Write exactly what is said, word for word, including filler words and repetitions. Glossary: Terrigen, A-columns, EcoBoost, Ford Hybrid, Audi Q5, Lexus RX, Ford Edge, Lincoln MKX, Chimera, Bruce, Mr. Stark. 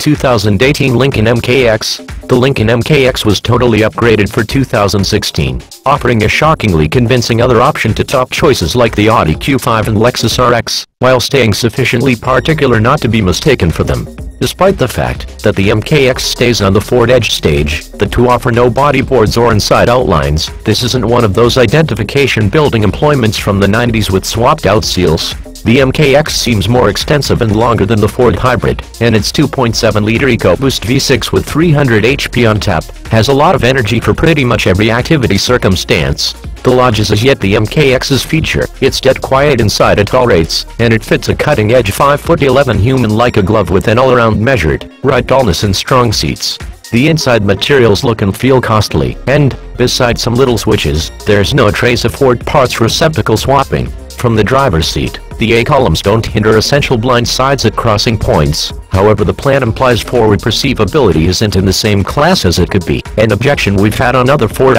two thousand eighteen Lincoln M K X, the Lincoln M K X was totally upgraded for two thousand sixteen, offering a shockingly convincing other option to top choices like the Audi Q five and Lexus R X, while staying sufficiently particular not to be mistaken for them. Despite the fact that the M K X stays on the Ford Edge stage, the two offer no bodyboards or inside outlines. This isn't one of those identification building employments from the nineties with swapped out seals. The M K X seems more extensive and longer than the Ford Hybrid, and its two point seven liter EcoBoost V six with three hundred H P on tap has a lot of energy for pretty much every activity circumstance. The Lodge is as yet the M K X's feature. It's dead quiet inside at all rates, and it fits a cutting-edge five foot eleven human like a glove with an all-around measured, right tallness and strong seats. The inside materials look and feel costly, and, besides some little switches, there's no trace of Ford parts receptacle swapping. From the driver's seat, the A-columns don't hinder essential blind sides at crossing points. However, the plan implies forward perceivability isn't in the same class as it could be, an objection we've had on other Ford